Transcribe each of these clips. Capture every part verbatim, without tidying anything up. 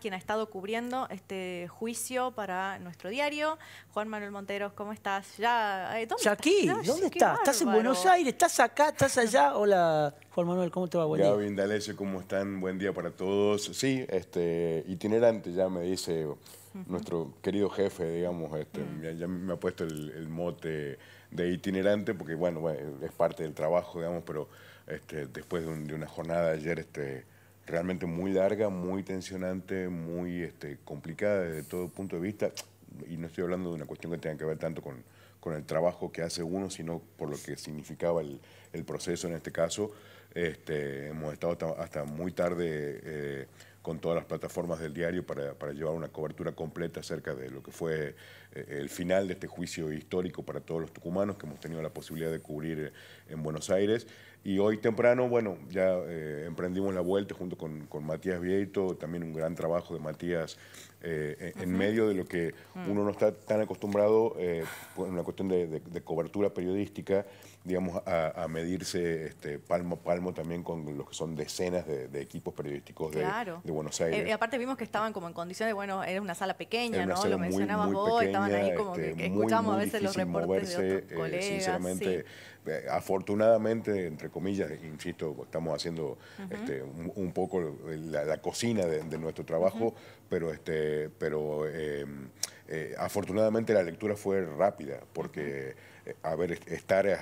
Quien ha estado cubriendo este juicio para nuestro diario. Juan Manuel Monteros, ¿cómo estás? Ya, eh, ¿dónde ya estás? aquí, ¿dónde estás? ¿Estás, bárbaro. ¿Estás en Buenos Aires? ¿Estás acá? ¿Estás allá? Hola, Juan Manuel, ¿cómo te va? Buen día. Gaby Indalecio, ¿cómo están? Buen día para todos. Sí, este itinerante ya me dice uh-huh. nuestro querido jefe, digamos, este, uh-huh. ya, ya me ha puesto el, el mote de itinerante porque, bueno, bueno, es parte del trabajo, digamos, pero este, después de, un, de una jornada ayer... este realmente muy larga, muy tensionante, muy este, complicada desde todo punto de vista. Y no estoy hablando de una cuestión que tenga que ver tanto con, con el trabajo que hace uno, sino por lo que significaba el, el proceso en este caso. Este, hemos estado hasta, hasta muy tarde eh, con todas las plataformas del diario para, para llevar una cobertura completa acerca de lo que fue eh, el final de este juicio histórico para todos los tucumanos que hemos tenido la posibilidad de cubrir en Buenos Aires. Y hoy temprano, bueno, ya eh, emprendimos la vuelta junto con, con Matías Vieto, también un gran trabajo de Matías eh, en uh-huh. medio de lo que uno no está tan acostumbrado, eh, en una cuestión de, de, de cobertura periodística, digamos, a, a medirse este, palmo a palmo también con los que son decenas de, de equipos periodísticos de, claro. de Buenos Aires. Eh, y aparte vimos que estaban como en condiciones, bueno, era una sala pequeña, una ¿no? Sala lo muy, mencionabas muy vos, pequeña, estaban ahí como este, que escuchamos a veces los reportes moverse, de otros colegas. Eh, sinceramente, sí. eh, afortunadamente, entre comillas, insisto, estamos haciendo uh-huh. este, un, un poco la, la cocina de, de nuestro trabajo, uh-huh. pero, este, pero eh, eh, afortunadamente la lectura fue rápida, porque eh, a ver, estar eh,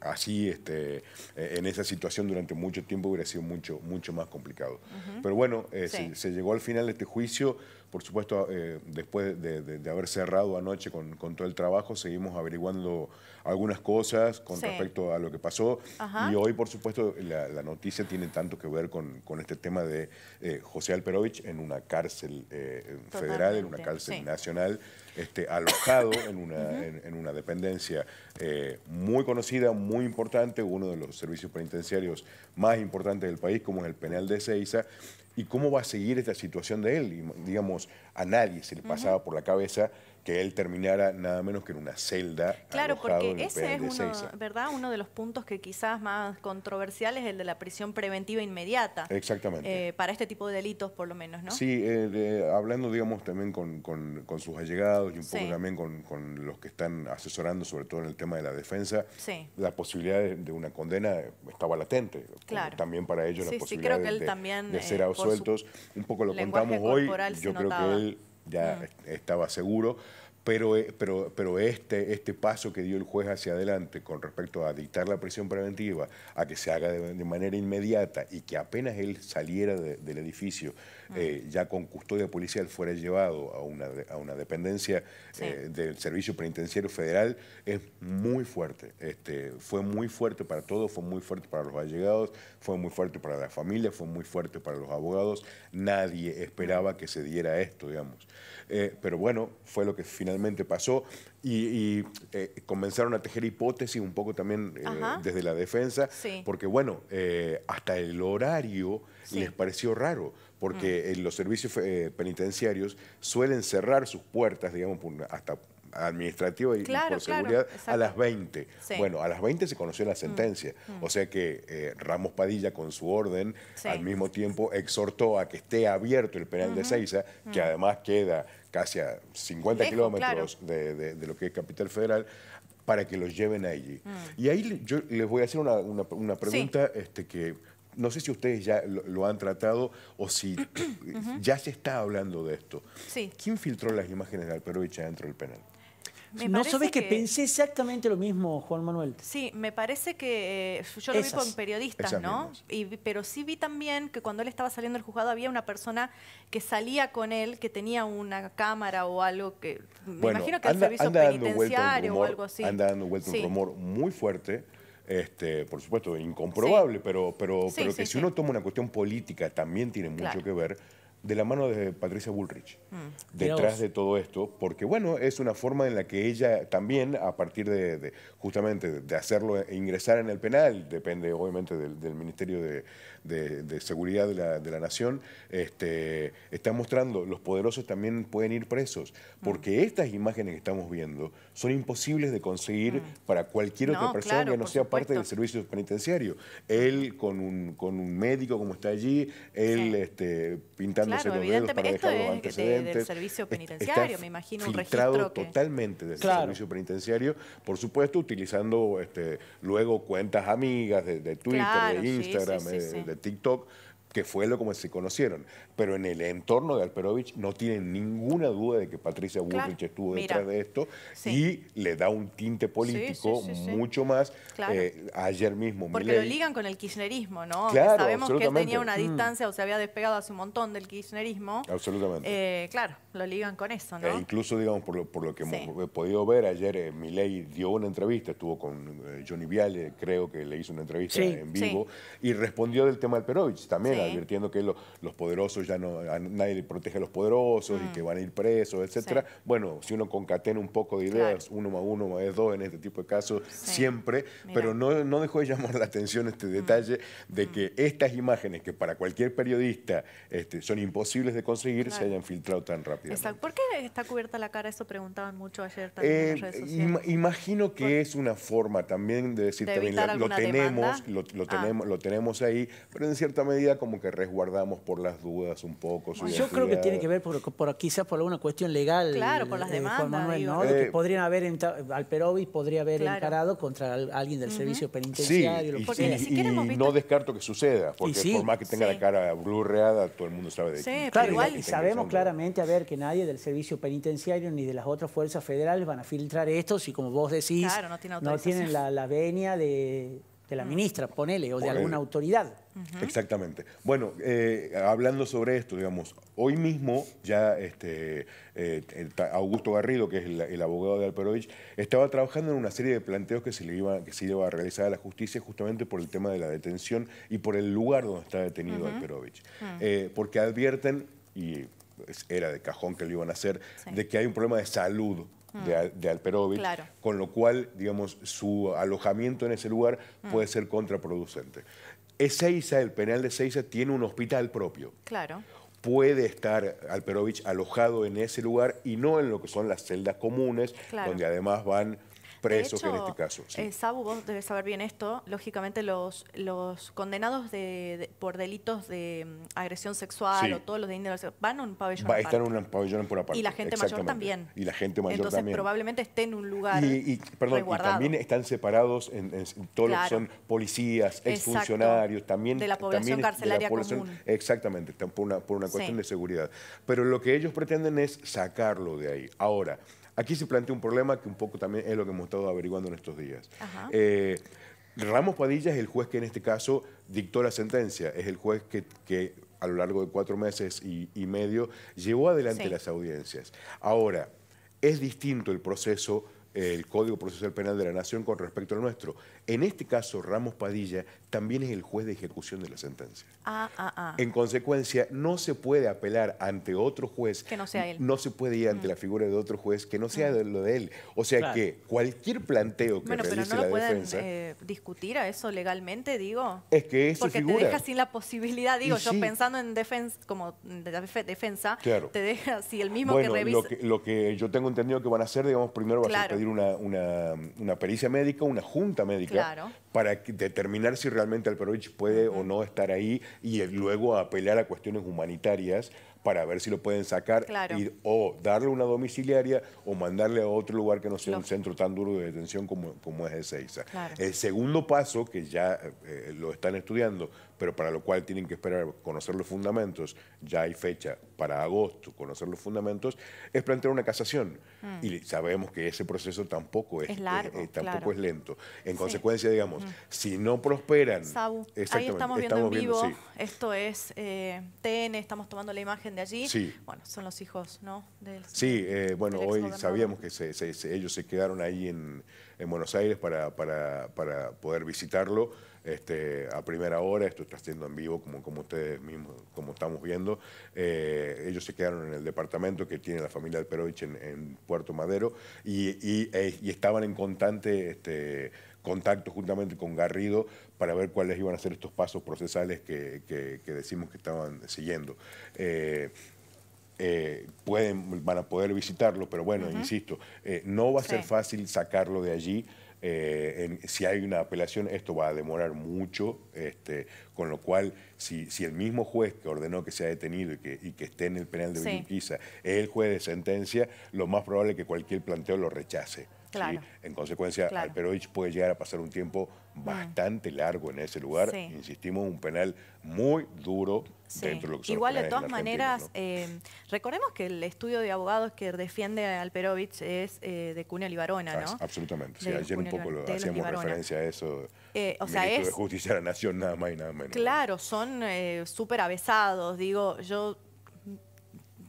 así este, eh, en esa situación durante mucho tiempo hubiera sido mucho, mucho más complicado. Uh-huh. Pero bueno, eh, sí. se, se llegó al final de este juicio. Por supuesto, eh, después de, de, de haber cerrado anoche con, con todo el trabajo, seguimos averiguando algunas cosas con sí. respecto a lo que pasó. Ajá. Y hoy, por supuesto, la, la noticia tiene tanto que ver con, con este tema de eh, José Alperovich en una cárcel eh, federal, en una cárcel sí. nacional, este, alojado en una, uh-huh. en, en una dependencia eh, muy conocida, muy importante, uno de los servicios penitenciarios más importantes del país, como es el penal de Ezeiza. ¿Y cómo va a seguir esta situación de él? Y, digamos, a nadie se le pasaba uh-huh. por la cabeza que él terminara nada menos que en una celda. Claro, porque ese es uno, ¿verdad? uno de los puntos que quizás más controversial es el de la prisión preventiva inmediata. Exactamente. Eh, para este tipo de delitos, por lo menos, ¿no? Sí, eh, eh, hablando, digamos, también con, con, con sus allegados y un poco sí. también con, con los que están asesorando, sobre todo en el tema de la defensa, sí. la posibilidad de, de una condena estaba latente. Claro. También para ellos sí, la posibilidad sí, creo que él de, también, de ser absueltos. Eh, un poco lo contamos hoy, yo creo notaba. que él... ya mm. estaba seguro, pero, pero, pero este, este paso que dio el juez hacia adelante con respecto a dictar la prisión preventiva, a que se haga de, de manera inmediata y que apenas él saliera de, del edificio, mm. eh, ya con custodia policial fuera llevado a una, a una dependencia sí. eh, del Servicio Penitenciario Federal, es muy fuerte. Este, fue muy fuerte para todos, fue muy fuerte para los allegados, fue muy fuerte para la familia, fue muy fuerte para los abogados. Nadie esperaba que se diera esto, digamos. Eh, pero bueno, fue lo que finalmente pasó y, y eh, comenzaron a tejer hipótesis un poco también eh, desde la defensa, sí. porque bueno, eh, hasta el horario sí. les pareció raro, porque mm. los servicios eh, penitenciarios suelen cerrar sus puertas, digamos, hasta... administrativa y claro, por seguridad, claro, a las veinte. Sí. Bueno, a las veinte se conoció la sentencia. Mm, mm. O sea que eh, Ramos Padilla, con su orden, sí. al mismo tiempo exhortó a que esté abierto el penal mm-hmm. de Ezeiza, que mm. además queda casi a cincuenta Lejo, kilómetros claro. de, de, de lo que es Capital Federal, para que los lleven allí. Mm. Y ahí yo les voy a hacer una, una, una pregunta sí. este, que... no sé si ustedes ya lo, lo han tratado o si ya se está hablando de esto. Sí. ¿Quién filtró las imágenes de Alperovich dentro del penal? Me no sabes que... que pensé exactamente lo mismo, Juan Manuel. Sí, me parece que... Eh, yo lo esas, vi con periodistas, ¿no? Y, pero sí vi también que cuando él estaba saliendo del juzgado había una persona que salía con él, que tenía una cámara o algo que... Me bueno, imagino que anda, el servicio penitenciario rumor, o algo así. Anda dando vuelta sí. un rumor muy fuerte. Este, por supuesto, incomprobable, sí. pero, pero, sí, pero que sí, si sí. uno toma una cuestión política también tiene mucho claro. que ver, de la mano de Patricia Bullrich, mm. detrás de todo esto, porque bueno, es una forma en la que ella también, a partir de, de justamente de hacerlo e ingresar en el penal, depende obviamente del, del Ministerio de, de, de Seguridad de la, de la Nación, este, está mostrando, los poderosos también pueden ir presos, porque mm. estas imágenes que estamos viendo son imposibles de conseguir mm. para cualquier otra no, persona claro, que no sea supuesto. parte del servicio penitenciario. Él con un, con un médico como está allí, él sí. este, pintando claro, evidentemente. Esto es de, del servicio penitenciario, está me imagino un registro que... totalmente del claro. servicio penitenciario, por supuesto utilizando este, luego cuentas amigas de, de Twitter, claro, de Instagram, sí, sí, sí, de, sí. de TikTok, que fue lo como se conocieron. Pero en el entorno de Alperovich no tienen ninguna duda de que Patricia Bullrich claro, estuvo detrás mira, de esto sí. y le da un tinte político sí, sí, sí, mucho sí. más. Claro. Eh, ayer mismo Porque Milei, lo ligan con el kirchnerismo, ¿no? Claro, sabemos que él tenía una distancia mm. o se había despegado hace un montón del kirchnerismo. Absolutamente. Eh, claro, lo ligan con eso, ¿no? E incluso, digamos, por lo, por lo que sí. hemos podido ver, ayer eh, Milei dio una entrevista, estuvo con eh, Johnny Viale, creo que le hizo una entrevista sí. en vivo, sí. y respondió del tema de Alperovich también. Sí. advirtiendo que lo, los poderosos ya no, a nadie protege a los poderosos mm. y que van a ir presos, etcétera. Sí. Bueno, si uno concatena un poco de ideas, claro. uno más uno más dos en este tipo de casos, sí. siempre, Mira. pero no, no dejó de llamar la atención este detalle mm. de mm. que estas imágenes que para cualquier periodista este, son imposibles de conseguir, claro. se hayan filtrado tan rápidamente. Exacto. ¿Por qué está cubierta la cara? Eso preguntaban mucho ayer también eh, en las redes sociales. Imagino que ¿Por? es una forma también de decir, de también, la, lo, tenemos, lo, lo, ah. tenemos, lo tenemos ahí, pero en cierta medida como que resguardamos por las dudas un poco. Bueno, yo creo que tiene que ver por, por quizás por alguna cuestión legal. Claro, por las demandas. Juan Manuel, ¿no? eh, que podrían haber, Alperovich podría haber claro. encarado contra alguien del uh-huh. servicio penitenciario. Sí, lo que y, sí, y, y visto... no descarto que suceda, porque sí, por más que tenga sí. la cara blurreada, todo el mundo sabe de sí, que, claro, igual, que y sabemos claramente, a ver, que nadie del servicio penitenciario ni de las otras fuerzas federales van a filtrar esto, si como vos decís, claro, no, tiene no tienen la, la venia de... de la ministra, ponele, o de alguna autoridad. Uh-huh. Exactamente. Bueno, eh, hablando sobre esto, digamos, hoy mismo ya este, eh, Augusto Garrido, que es el, el abogado de Alperovich, estaba trabajando en una serie de planteos que se le iba, que se iba a realizar a la justicia justamente por el tema de la detención y por el lugar donde está detenido uh-huh. Alperovich. Uh-huh. eh, porque advierten, y era de cajón que lo iban a hacer, sí. de que hay un problema de salud De, de Alperovich, claro. con lo cual, digamos, su alojamiento en ese lugar mm. puede ser contraproducente. Ezeiza, el penal de Ezeiza, tiene un hospital propio. Claro. Puede estar Alperovich alojado en ese lugar y no en lo que son las celdas comunes, claro. donde además van presos de hecho, en este caso. Sí. Eh, Sabu, vos debes saber bien esto. Lógicamente, los, los condenados de, de, por delitos de um, agresión sexual sí. o todos los de índole sexual van a un pabellón. Va a estar en un pabellón por aparte. Y la gente mayor también. Y la gente mayor Entonces, también. Entonces, probablemente esté en un lugar. Y, y, perdón, resguardado. Y también están separados en, en, en todos claro. los que son policías, exfuncionarios, también. De la población también, carcelaria de la población, común. Exactamente, están por una, por una cuestión sí. de seguridad. Pero lo que ellos pretenden es sacarlo de ahí. Ahora. Aquí se plantea un problema que un poco también es lo que hemos estado averiguando en estos días. Eh, Ramos Padilla es el juez que en este caso dictó la sentencia. Es el juez que, que a lo largo de cuatro meses y, y medio llevó adelante sí. las audiencias. Ahora, es distinto el proceso, el Código Procesal Penal de la Nación con respecto al nuestro. En este caso, Ramos Padilla también es el juez de ejecución de la sentencia. Ah, ah, ah. En consecuencia, no se puede apelar ante otro juez. Que no sea él. No se puede ir ante mm. la figura de otro juez que no sea mm. de lo de él. O sea claro. que cualquier planteo que bueno, realice pero no lo la pueden, defensa... Eh, discutir a eso legalmente, digo. Es que eso Porque figura. te deja sin la posibilidad, digo, y yo sí. pensando en defensa, como de la defensa, claro. te deja, si el mismo bueno, que revisa... Lo que, lo que yo tengo entendido que van a hacer, digamos, primero va claro. a pedir una, una, una pericia médica, una junta médica, claro. para determinar si realmente Alperovich puede uh-huh. o no estar ahí y luego apelar a cuestiones humanitarias para ver si lo pueden sacar claro. y, o darle una domiciliaria o mandarle a otro lugar que no sea Lógico. un centro tan duro de detención como, como es Ezeiza. Claro. El segundo paso, que ya eh, lo están estudiando, pero para lo cual tienen que esperar conocer los fundamentos, ya hay fecha para agosto, conocer los fundamentos, es plantear una casación. Mm. Y sabemos que ese proceso tampoco es, es, largo, es, es, tampoco claro. es lento. En sí. consecuencia, digamos, mm. si no prosperan... Sabu, ahí estamos viendo estamos en vivo, viendo, sí. esto es eh, T N, estamos tomando la imagen de allí, sí. bueno, son los hijos, ¿no? Del, sí, eh, bueno, del hoy sabíamos que se, se, se, ellos se quedaron ahí en, en Buenos Aires para, para, para poder visitarlo este, a primera hora, esto está siendo en vivo, como, como ustedes mismos, como estamos viendo, eh, ellos se quedaron en el departamento que tiene la familia Alperovich en, en Puerto Madero y, y, eh, y estaban en constante... Este, contacto juntamente con Garrido para ver cuáles iban a ser estos pasos procesales que, que, que decimos que estaban siguiendo. Eh, eh, pueden, van a poder visitarlo, pero bueno, uh-huh. insisto, eh, no va a sí. ser fácil sacarlo de allí. Eh, en, si hay una apelación, esto va a demorar mucho, este, con lo cual si, si el mismo juez que ordenó que sea detenido y que, y que esté en el penal de Villurquiza, sí, es el juez de sentencia, lo más probable es que cualquier planteo lo rechace. Claro. ¿Sí? En consecuencia, claro, Alperovich puede llegar a pasar un tiempo bastante mm. largo en ese lugar. Sí. Insistimos, un penal muy duro, sí, dentro de lo que son igual los penales de todas maneras, ¿no? eh, recordemos que el estudio de abogados que defiende a Alperovich es eh, de Cunha Libarona, ¿no? Ah, absolutamente. Sí, ayer Cunha un poco lo, hacíamos Libarona. referencia a eso. Eh, o sea, es de Justicia de la Nación, nada más y nada menos. Claro, son eh, súper avesados. Digo, yo...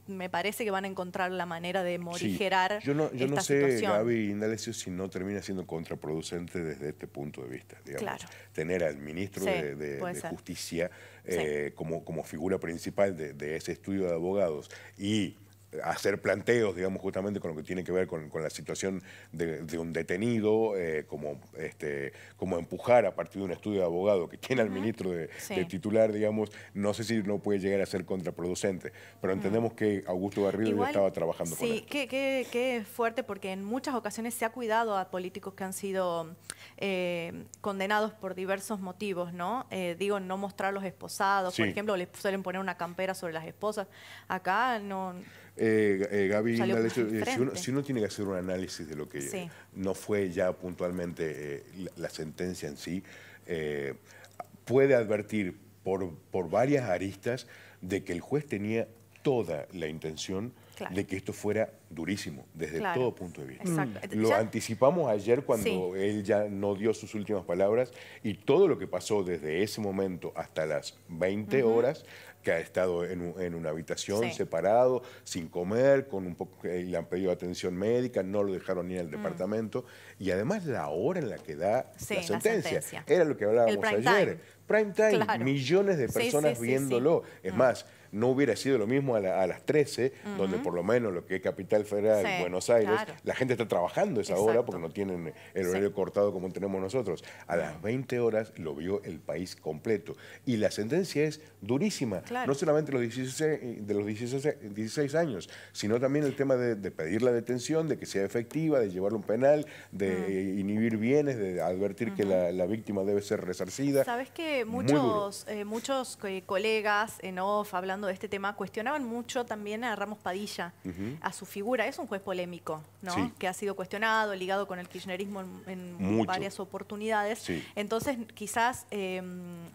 me parece que van a encontrar la manera de morigerar. Sí. Yo no, yo esta no sé, situación. Gaby Indalecio, si no termina siendo contraproducente desde este punto de vista. Digamos. Claro. Tener al ministro sí, de, de, de Justicia eh, sí. como, como figura principal de, de ese estudio de abogados y hacer planteos, digamos, justamente con lo que tiene que ver con, con la situación de, de un detenido, eh, como, este, como empujar a partir de un estudio de abogado que tiene uh-huh. al ministro de, sí. de titular, digamos, no sé si no puede llegar a ser contraproducente, pero entendemos uh-huh. que Augusto Garrido Igual, ya estaba trabajando sí, con esto. Sí, qué, qué, qué fuerte, porque en muchas ocasiones se ha cuidado a políticos que han sido eh, condenados por diversos motivos, ¿no? Eh, digo, no mostrar los esposados, sí. por ejemplo, les suelen poner una campera sobre las esposas. Acá no... Eh, eh, Gaby, Indalecio, si, uno, si uno tiene que hacer un análisis de lo que sí. no fue ya puntualmente eh, la, la sentencia en sí, eh, puede advertir por, por varias aristas de que el juez tenía toda la intención claro. de que esto fuera durísimo, desde claro. todo punto de vista. Exacto. Lo ya... anticipamos ayer cuando sí. él ya no dio sus últimas palabras y todo lo que pasó desde ese momento hasta las veinte uh-huh. horas, que ha estado en, un, en una habitación sí. separado, sin comer, con un poco, eh, le han pedido atención médica, no lo dejaron ir al mm. departamento. Y además la hora en la que da sí, la, sentencia. la sentencia. Era lo que hablábamos prime ayer. Time. Prime time, claro. millones de personas sí, sí, viéndolo. Sí, sí. Es mm. más, no hubiera sido lo mismo a, la, a las trece, uh-huh. donde por lo menos lo que es Capital Federal, sí, Buenos Aires, claro. la gente está trabajando esa Exacto. hora porque no tienen el horario sí. cortado como tenemos nosotros. A las veinte horas lo vio el país completo. Y la sentencia es durísima, claro. no solamente los dieciséis, de los dieciséis años, sino también el tema de, de pedir la detención, de que sea efectiva, de llevarlo a un penal, de uh-huh. inhibir bienes, de advertir uh-huh. que la, la víctima debe ser resarcida. Sabes que muchos, eh, muchos eh, colegas en off, hablando de este tema, cuestionaban mucho también a Ramos Padilla, uh-huh. a su figura. Es un juez polémico, ¿no? Sí. Que ha sido cuestionado, ligado con el kirchnerismo en, en varias oportunidades. Sí. Entonces, quizás eh,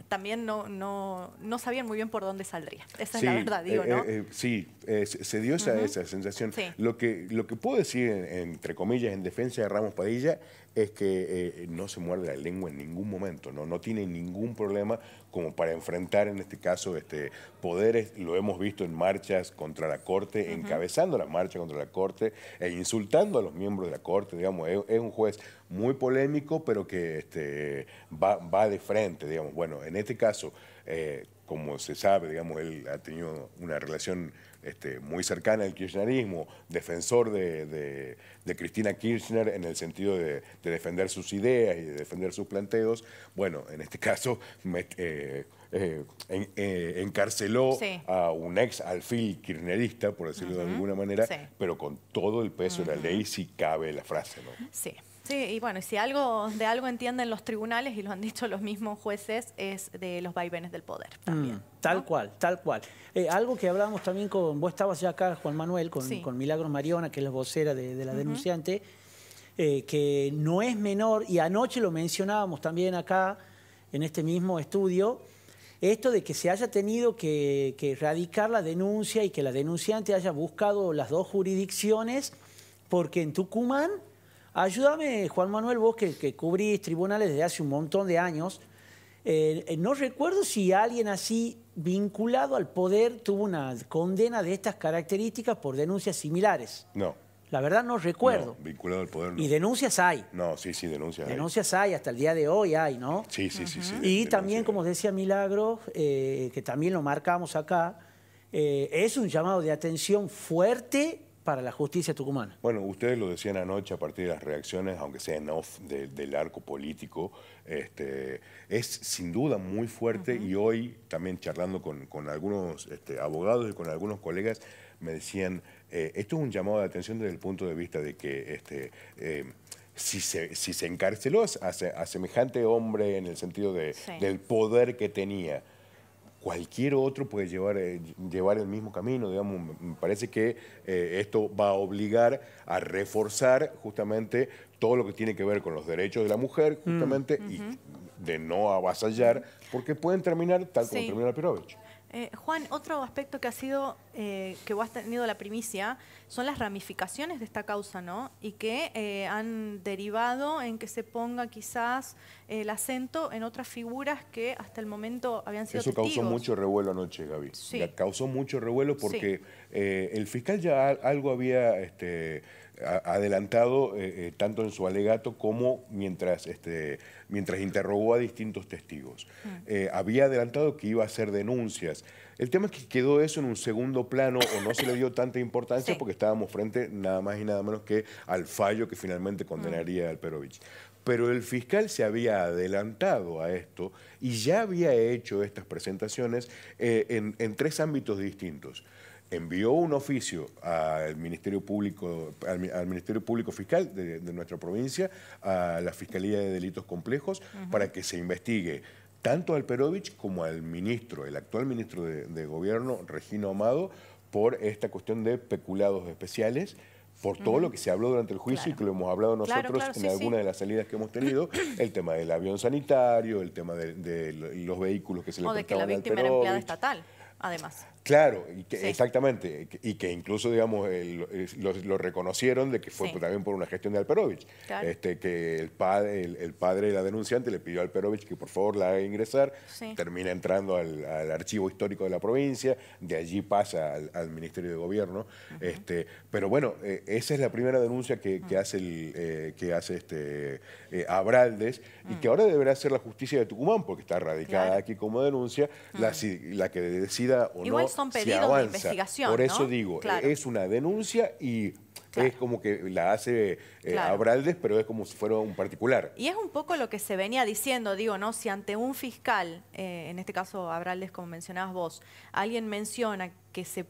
también no, no, no sabían muy bien por dónde saldría. Esa sí, es la verdad, digo, eh, ¿no? Eh, eh, sí, eh, se dio esa, uh-huh. esa sensación. Sí. Lo que, lo que puedo decir, entre comillas, en defensa de Ramos Padilla, es que eh, no se muerde la lengua en ningún momento, ¿no? No tiene ningún problema como para enfrentar, en este caso, este poderes. Lo hemos visto en marchas contra la Corte, uh-huh. encabezando las marchas contra la Corte e insultando a los miembros de la Corte, digamos. Es, es un juez muy polémico, pero que este, va, va de frente, digamos. Bueno, en este caso, eh, como se sabe, digamos, él ha tenido una relación... Este, muy cercana al kirchnerismo, defensor de, de, de Cristina Kirchner en el sentido de, de defender sus ideas y de defender sus planteos. Bueno, en este caso me, eh, eh, en, eh, encarceló sí. a un ex alfil kirchnerista, por decirlo uh-huh. de alguna manera, sí. pero con todo el peso uh-huh. de la ley, si cabe la frase, ¿no? Sí. Sí, y bueno, si algo de algo entienden los tribunales, y lo han dicho los mismos jueces, es de los vaivenes del poder también. Mm, tal ¿no? cual, tal cual. Eh, algo que hablábamos también con... Vos estabas ya acá, Juan Manuel, con, sí. con Milagro Mariona, que es la vocera de, de la uh-huh. denunciante, eh, que no es menor, y anoche lo mencionábamos también acá, en este mismo estudio, esto de que se haya tenido que, que erradicar la denuncia y que la denunciante haya buscado las dos jurisdicciones, porque en Tucumán... Ayúdame, Juan Manuel, vos que, que cubrís tribunales desde hace un montón de años. Eh, no recuerdo si alguien así vinculado al poder tuvo una condena de estas características por denuncias similares. No. La verdad no recuerdo. No, vinculado al poder no. Y denuncias hay. No, sí, sí, denuncias hay. Denuncias hay, hasta el día de hoy hay, ¿no? Sí, sí, uh-huh. sí, sí. Y también, como decía Milagro, eh, que también lo marcamos acá, eh, es un llamado de atención fuerte para la justicia tucumana. Bueno, ustedes lo decían anoche a partir de las reacciones, aunque sea en off de, del arco político, este, es sin duda muy fuerte uh-huh. y hoy también charlando con, con algunos este, abogados y con algunos colegas me decían, eh, esto es un llamado de atención desde el punto de vista de que este, eh, si, se, si se encarceló a, a semejante hombre en el sentido de, sí. del poder que tenía, cualquier otro puede llevar, eh, llevar el mismo camino, digamos. Me parece que eh, esto va a obligar a reforzar justamente todo lo que tiene que ver con los derechos de la mujer, justamente, mm. uh-huh. y de no avasallar, porque pueden terminar tal como sí. terminó Alperovich. Eh, Juan, otro aspecto que ha sido, eh, que vos has tenido la primicia, son las ramificaciones de esta causa, ¿no? Y que eh, han derivado en que se ponga quizás eh, el acento en otras figuras que hasta el momento habían sido testigos. Eso causó mucho revuelo anoche, Gaby. Sí. Ya causó mucho revuelo porque sí. eh, el fiscal ya algo había... Este, adelantado eh, eh, tanto en su alegato como mientras, este, mientras interrogó a distintos testigos. Eh, había adelantado que iba a hacer denuncias. El tema es que quedó eso en un segundo plano o no se le dio tanta importancia sí. porque estábamos frente nada más y nada menos que al fallo que finalmente condenaría mm. a Alperovich. Pero el fiscal se había adelantado a esto y ya había hecho estas presentaciones eh, en, en tres ámbitos distintos. Envió un oficio al Ministerio Público, al, al Ministerio Público Fiscal de, de nuestra provincia, a la Fiscalía de Delitos Complejos, uh-huh. para que se investigue tanto a Alperovich como al ministro, el actual ministro de, de Gobierno, Regino Amado, por esta cuestión de peculados especiales, por todo uh-huh. lo que se habló durante el juicio claro. y que lo hemos hablado nosotros claro, claro, en sí, alguna sí. de las salidas que hemos tenido, el tema del avión sanitario, el tema de, de los vehículos que se le prestaban a Alperovich. O de que la víctima era empleada estatal. Además. Claro, y que, sí. exactamente, y que incluso, digamos, eh, lo, lo reconocieron de que fue sí. también por una gestión de Alperovich, claro. este, que el padre, el, el padre de la denunciante le pidió a Alperovich que por favor la haga ingresar, sí. termina entrando al, al archivo histórico de la provincia, de allí pasa al, al Ministerio de Gobierno, uh-huh. este, pero bueno, eh, esa es la primera denuncia que, uh-huh. que hace, el, eh, que hace este, eh, Abraldes, uh-huh. y que ahora deberá hacer la justicia de Tucumán, porque está radicada claro. aquí como denuncia, uh-huh. la, la que decida o igual no, son pedidos de investigación. Por eso ¿no? digo, claro. es una denuncia y claro. es como que la hace eh, claro. Abraldes, pero es como si fuera un particular. Y es un poco lo que se venía diciendo, digo, ¿no? Si ante un fiscal, eh, en este caso Abraldes, como mencionabas vos, alguien menciona que se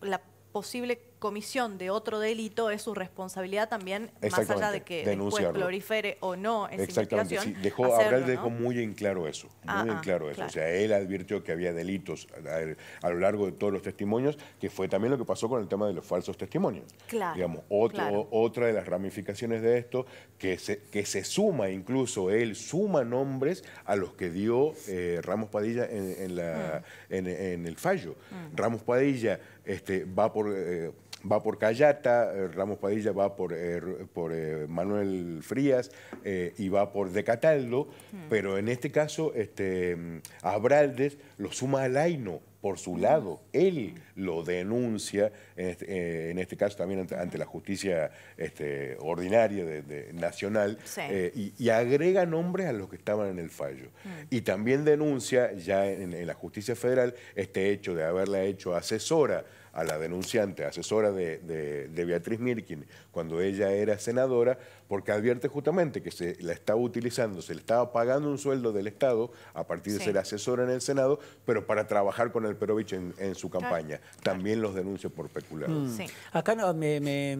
la posible comisión de otro delito es su responsabilidad también, más allá de que después prolifere o no en esa investigación. Sí, dejó, hacerlo, Abraldes dejó ¿no? muy en claro eso, muy ah, en claro ah, eso. Claro. O sea, él advirtió que había delitos a, a, a lo largo de todos los testimonios, que fue también lo que pasó con el tema de los falsos testimonios. Claro, digamos, otro, claro. otra de las ramificaciones de esto, que se, que se suma, incluso él suma nombres a los que dio eh, Ramos Padilla en, en, la, mm. en, en el fallo. Mm. Ramos Padilla este, va por... Eh, va por Cayata, Ramos Padilla va por, eh, por eh, Manuel Frías eh, y va por Decataldo, mm. pero en este caso este, Abraldes lo suma a Laino por su lado. Él lo denuncia, en este, eh, en este caso también ante, ante la justicia este, ordinaria de, de, nacional, sí. eh, y, y agrega nombres a los que estaban en el fallo. Mm. Y también denuncia ya en, en la justicia federal este hecho de haberla hecho asesora a la denunciante, asesora de, de, de Beatriz Mirkin, cuando ella era senadora, porque advierte justamente que se la estaba utilizando, se le estaba pagando un sueldo del Estado a partir de sí. ser asesora en el Senado, pero para trabajar con Alperovich en, en su campaña. Claro. También los denuncia por peculados. Mm. Sí. Acá no, me, me,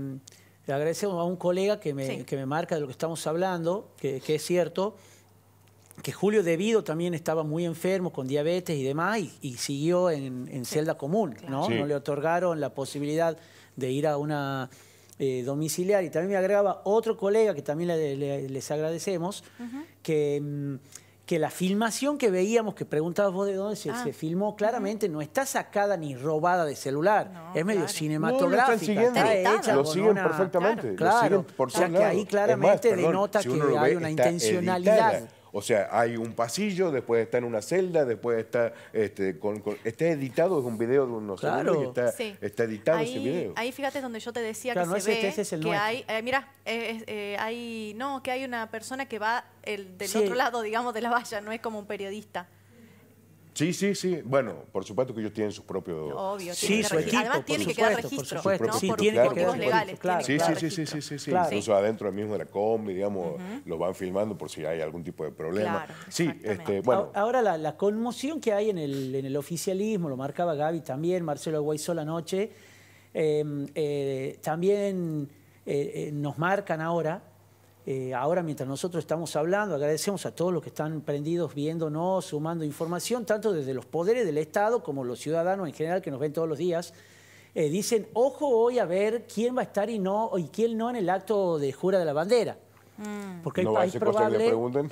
le agradezco a un colega que me, sí. que me marca de lo que estamos hablando, que, que es cierto, que Julio De Vido también estaba muy enfermo con diabetes y demás y, y siguió en, en sí. celda común, claro. ¿no? Sí. No le otorgaron la posibilidad de ir a una eh, domiciliaria. Y también me agregaba otro colega que también le, le, les agradecemos, uh-huh. que, que la filmación que veíamos, que preguntabas vos de dónde se, ah. se filmó, claramente uh-huh. no está sacada ni robada de celular, no, es medio claro. cinematográfica. No, está hecha lo siguen una... perfectamente. Claro, o sea que ahí claramente más, perdón, denota si que ve, hay una intencionalidad. Editada. O sea, hay un pasillo, después está en una celda, después está este, con, con, está editado, es un video de unos claro. segundos y está, sí. está editado ahí, ese video. Ahí fíjate donde yo te decía claro, que no se es ve este, este es que nuestro. Hay, eh, mira, eh, eh, hay, no, que hay una persona que va el, del sí. otro lado, digamos, de la valla, no es como un periodista. Sí, sí, sí. Bueno, por supuesto que ellos tienen sus propios... Obvio. Sí, su equipo, además, tiene que quedar registro, por supuesto. Sí, tiene que quedar registro. Sí, sí, sí, sí, sí, sí. Incluso adentro mismo de la combi, digamos, lo van filmando por si hay algún tipo de problema. Sí, este, bueno. Ahora, la, la conmoción que hay en el, en el oficialismo, lo marcaba Gaby también, Marcelo Guaizó la noche, eh, eh, también eh, eh, nos marcan ahora Eh, ahora, mientras nosotros estamos hablando, agradecemos a todos los que están prendidos, viéndonos, sumando información, tanto desde los poderes del Estado como los ciudadanos en general que nos ven todos los días. Eh, dicen, ojo hoy a ver quién va a estar y no y quién no en el acto de jura de la bandera. Mm. Porque no, es probable, le pregunten.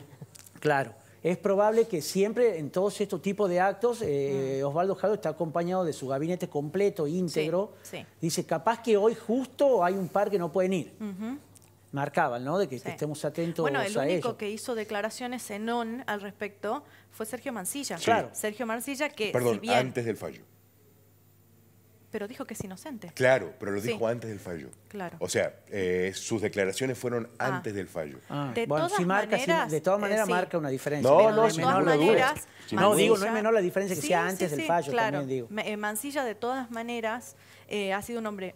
Claro, es probable que siempre en todos estos tipos de actos, eh, mm. Osvaldo Jaldo está acompañado de su gabinete completo, íntegro. Sí, sí. Dice, capaz que hoy justo hay un par que no pueden ir. Mm-hmm. Marcaban, ¿no? De que, sí. que estemos atentos a ello. Bueno, el único ello. que hizo declaraciones en on al respecto fue Sergio Mancilla. Sí. Claro. Sergio Mancilla que... Perdón, si bien... antes del fallo. Pero dijo que es inocente. Claro, pero lo dijo sí. antes del fallo. Claro. O sea, eh, sus declaraciones fueron ah. antes del fallo. Ah. De, bueno, todas si marca, maneras, si, de todas maneras eh, sí. marca una diferencia. No, no, no es menor la duda. No, digo, no es menor la diferencia que sí, sea antes sí, sí, del fallo, claro. también digo. Eh, Mancilla, de todas maneras, eh, ha sido un hombre...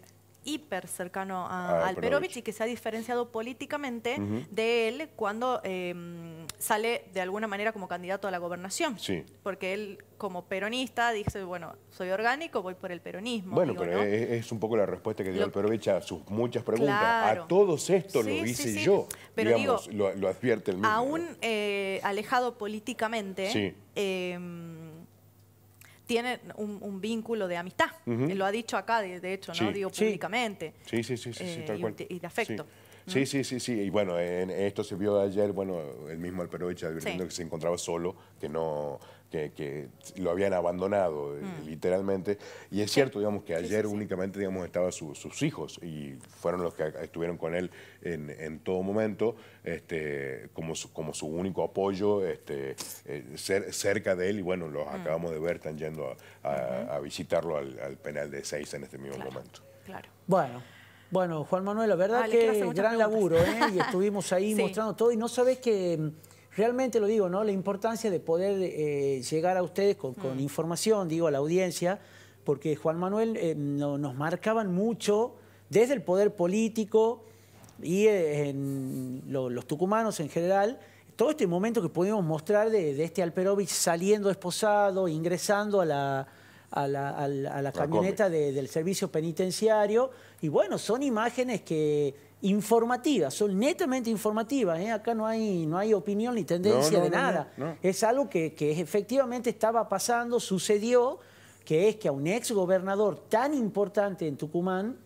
hiper cercano a, a Alperovich y que se ha diferenciado políticamente uh-huh. de él cuando eh, sale de alguna manera como candidato a la gobernación. Sí. Porque él como peronista dice, bueno, soy orgánico, voy por el peronismo. Bueno, digo, pero ¿no? es, es un poco la respuesta que dio lo... Alperovich a sus muchas preguntas. Claro. A todos estos sí, lo hice sí, sí. yo. Pero digamos, digo, lo, lo advierte el mismo. Aún eh, alejado políticamente... Sí. Eh, tiene un, un vínculo de amistad. Uh-huh. Lo ha dicho acá, de, de hecho, ¿no? Sí. Digo, públicamente. Sí, sí, sí, sí, eh, sí tal cual. Y, y de afecto. Sí. ¿Mm? sí, sí, sí, sí. Y bueno, en esto se vio ayer, bueno, el mismo Alperovich advirtiendo sí. que se encontraba solo, que no... Que, que lo habían abandonado, mm. literalmente. Y es cierto, digamos, que ayer sí, sí, sí. únicamente, digamos, estaban su, sus hijos y fueron los que estuvieron con él en, en todo momento, este, como, su, como su único apoyo, este, eh, ser, cerca de él. Y bueno, los mm. acabamos de ver, están yendo a, a, uh-huh. a visitarlo al, al penal de Ezeiza en este mismo claro, momento. Claro. Bueno, bueno, Juan Manuel, la verdad ah, que gran preguntas. laburo, ¿eh? Y estuvimos ahí sí. mostrando todo. Y no sabés que... Realmente lo digo, ¿no? La importancia de poder eh, llegar a ustedes con, con mm. información, digo, a la audiencia, porque Juan Manuel eh, no, nos marcaban mucho desde el poder político y eh, en lo, los tucumanos en general, todo este momento que pudimos mostrar de, de este Alperovich saliendo esposado, ingresando a la... A la, a la, a la camioneta de, del servicio penitenciario. Y bueno, son imágenes que informativas, son netamente informativas, ¿eh? Acá no hay, no hay opinión ni tendencia no, no, de no, nada. No, no. Es algo que, que efectivamente estaba pasando, sucedió, que es que a un ex gobernador tan importante en Tucumán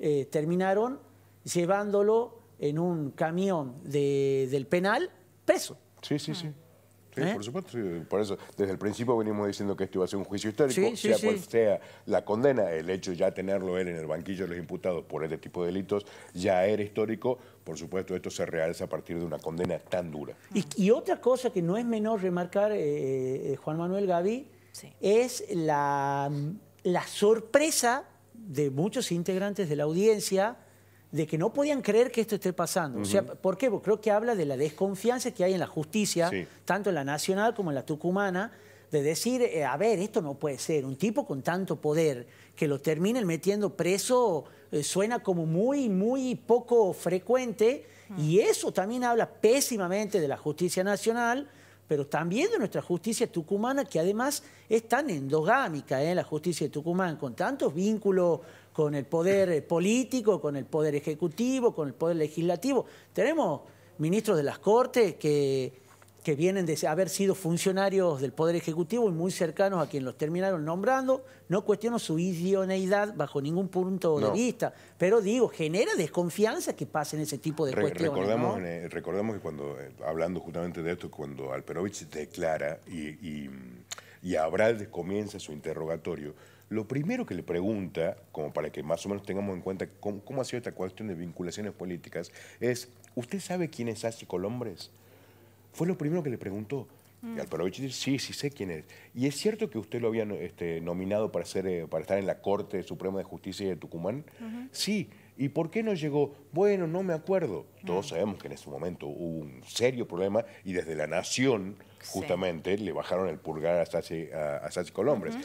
eh, terminaron llevándolo en un camión de, del penal preso. Sí, sí, ah. sí. Sí, ¿Eh? por supuesto, sí, por eso desde el principio venimos diciendo que esto iba a ser un juicio histórico, sí, sí, sea sí. cual sea la condena, el hecho de ya tenerlo él en el banquillo de los imputados por este tipo de delitos ya era histórico, por supuesto esto se realza a partir de una condena tan dura. Y, y otra cosa que no es menor remarcar, eh, eh, Juan Manuel Gaby, sí. es la, la sorpresa de muchos integrantes de la audiencia de que no podían creer que esto esté pasando. Uh-huh. O sea, ¿por qué? Porque creo que habla de la desconfianza que hay en la justicia, sí. tanto en la nacional como en la tucumana, de decir, eh, a ver, esto no puede ser. Un tipo con tanto poder que lo terminen metiendo preso eh, suena como muy, muy poco frecuente. Uh-huh. Y eso también habla pésimamente de la justicia nacional, pero también de nuestra justicia tucumana, que además es tan endogámica, ¿eh? La justicia de Tucumán, con tantos vínculos con el poder político, con el poder ejecutivo, con el poder legislativo. Tenemos ministros de las Cortes que, que vienen de haber sido funcionarios del poder ejecutivo y muy cercanos a quien los terminaron nombrando. No cuestiono su idoneidad bajo ningún punto no. de vista, pero digo, genera desconfianza que pasen ese tipo de Re cuestiones. Recordamos, ¿no? eh, recordamos que cuando, eh, hablando justamente de esto, cuando Alperovich declara y, y, y Abraldes comienza su interrogatorio, lo primero que le pregunta, como para que más o menos tengamos en cuenta cómo, cómo ha sido esta cuestión de vinculaciones políticas, es, ¿usted sabe quién es Sassi Colombres? Fue lo primero que le preguntó. Mm. Y Alperovich dice, sí, sí sé quién es. ¿Y es cierto que usted lo había este, nominado para, ser, eh, para estar en la Corte Suprema de Justicia de Tucumán? Uh-huh. Sí. ¿Y por qué no llegó? Bueno, no me acuerdo. Mm. Todos sabemos que en ese momento hubo un serio problema y desde la Nación, justamente, sí. le bajaron el pulgar a Sassi, a, a Sassi Colombres. Uh-huh.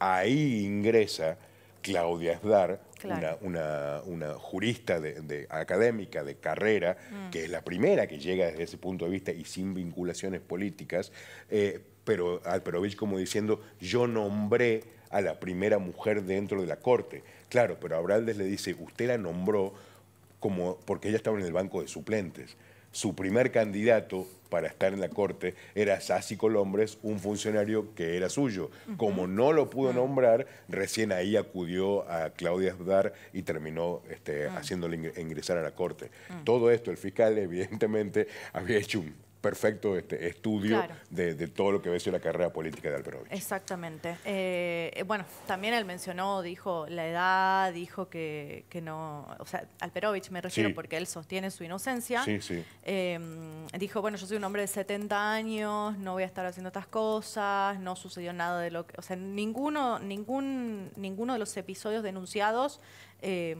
Ahí ingresa Claudia Esdar, claro. una, una, una jurista de, de, académica de carrera, mm. que es la primera que llega desde ese punto de vista y sin vinculaciones políticas, eh, pero Alperovich como diciendo, yo nombré a la primera mujer dentro de la Corte. Claro, pero Abraldes le dice, usted la nombró como porque ella estaba en el banco de suplentes. Su primer candidato para estar en la corte era Sassi Colombres, un funcionario que era suyo. Uh-huh. Como no lo pudo uh-huh. nombrar, recién ahí acudió a Claudia Esdar y terminó este, uh-huh. haciéndole ingresar a la corte. Uh-huh. Todo esto, el fiscal evidentemente había hecho un perfecto este estudio claro. de, de todo lo que había sido la carrera política de Alperovich. Exactamente. Eh, bueno, también él mencionó, dijo la edad, dijo que, que no... O sea, Alperovich me refiero sí. porque él sostiene su inocencia. Sí, sí. Eh, dijo, bueno, yo soy un hombre de setenta años, no voy a estar haciendo estas cosas, no sucedió nada de lo que... O sea, ninguno, ningún, ninguno de los episodios denunciados... Eh,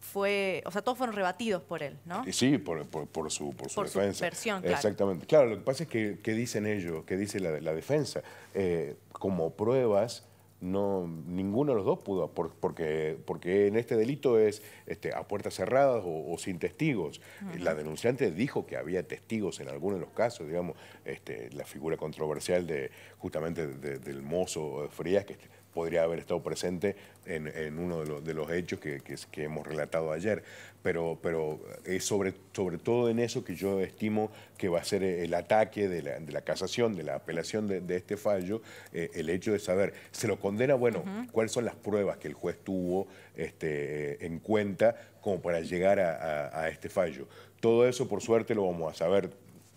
fue, o sea, todos fueron rebatidos por él, ¿no? Sí, por, por, por su por su por defensa. Su versión, claro. Exactamente. Claro, lo que pasa es que, ¿qué dicen ellos? ¿Qué dice la, la defensa? Eh, como pruebas, no, ninguno de los dos pudo, por, porque, porque en este delito es este, a puertas cerradas o, o sin testigos. Uh-huh. La denunciante dijo que había testigos en algunos de los casos, digamos, este, la figura controversial de justamente de, de, del mozo Frías, que podría haber estado presente en, en uno de los, de los hechos que, que, que hemos relatado ayer. Pero, pero es sobre, sobre todo en eso que yo estimo que va a ser el ataque de la, de la casación, de la apelación de, de este fallo, eh, el hecho de saber, se lo condena, bueno, uh-huh. cuáles son las pruebas que el juez tuvo este, en cuenta como para llegar a, a, a este fallo. Todo eso, por suerte, lo vamos a saber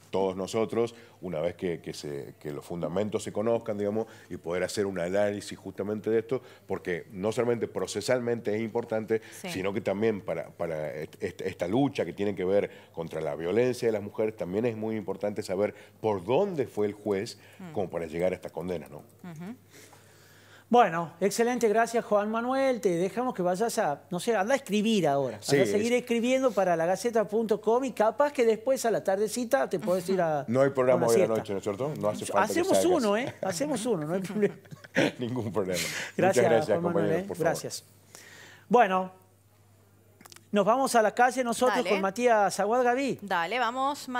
todos nosotros, una vez que, que, se, que los fundamentos se conozcan, digamos, y poder hacer un análisis justamente de esto, porque no solamente procesalmente es importante, sí. sino que también para, para esta lucha que tiene que ver contra la violencia de las mujeres, también es muy importante saber por dónde fue el juez mm. como para llegar a esta condena, ¿no? Uh-huh. Bueno, excelente, gracias Juan Manuel. Te dejamos que vayas a, no sé, anda a escribir ahora. Sí, anda a seguir es... escribiendo para la gaceta punto com y capaz que después a la tardecita te podés ir a. No hay programa hoy a la noche, ¿no es cierto? No hace falta. Hacemos uno, ¿eh? Hacemos uno, no hay problema. Ningún problema. Gracias, Muchas gracias, compañeros, ¿eh? por favor. Gracias. Bueno, nos vamos a la calle nosotros Dale. con Matías Aguadgavi. Dale, vamos, Matías.